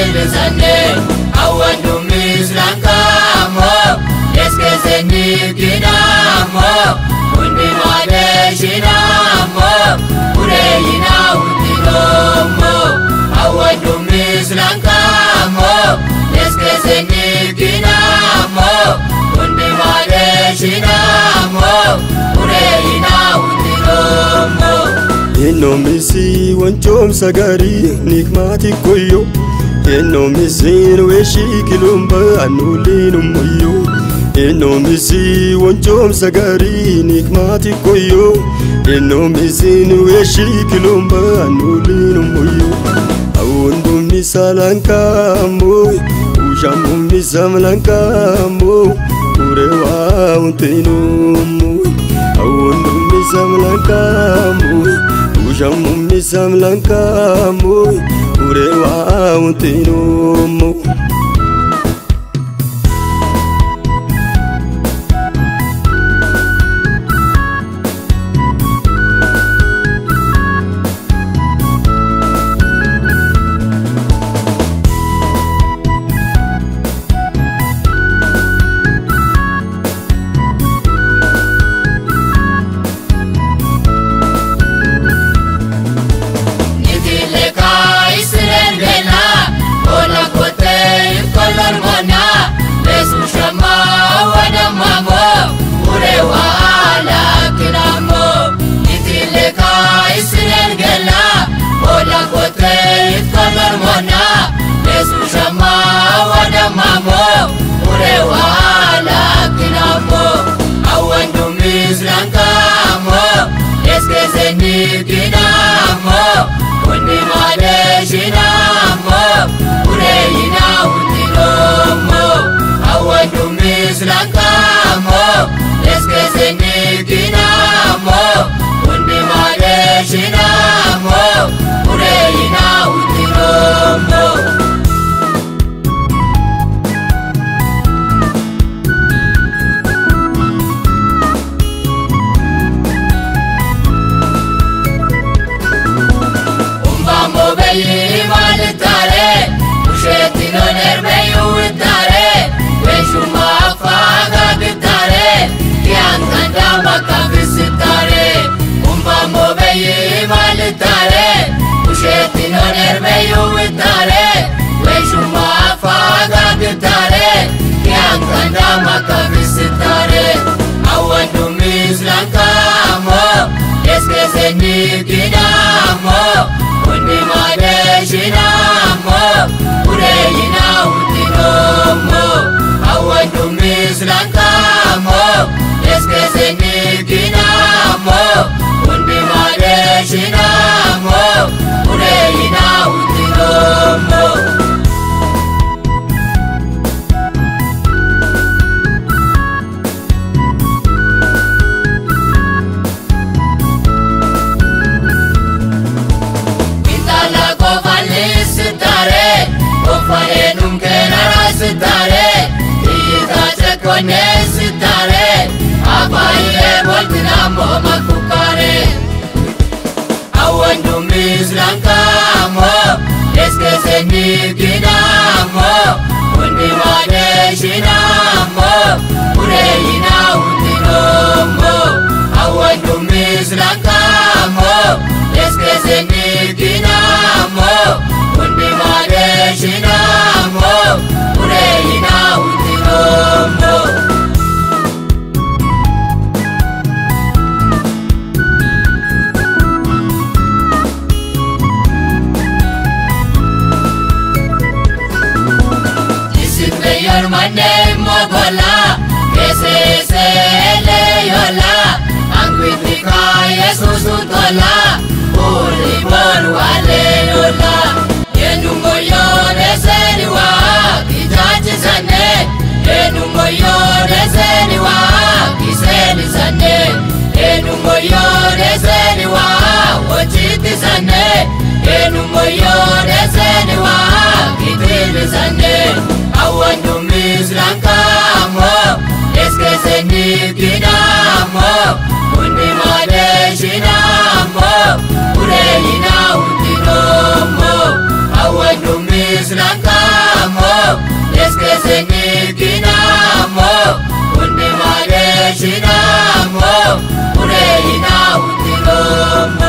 tembezane awandumiza kamo yeskezeni kinamo kundi wadeshinamo ureyina utilomo awandumiza kamo yeskezeni kinamo kundi wadeshinamo ureyina utilomo Eno misi wanchom sagari nikmati koyo Eno misi nweshi kilomba anulinu moyo Eno misi wanchom sagari nikmati koyo Eno misi nweshi kilomba anulinu moyo Awondo misalanka mo Ujamu misamlanka mo Urewa untinu mo Awondo misamlanka mo Jamu misamlanka mo, urewa untino mo. It's not Imaginamos por aí na útero.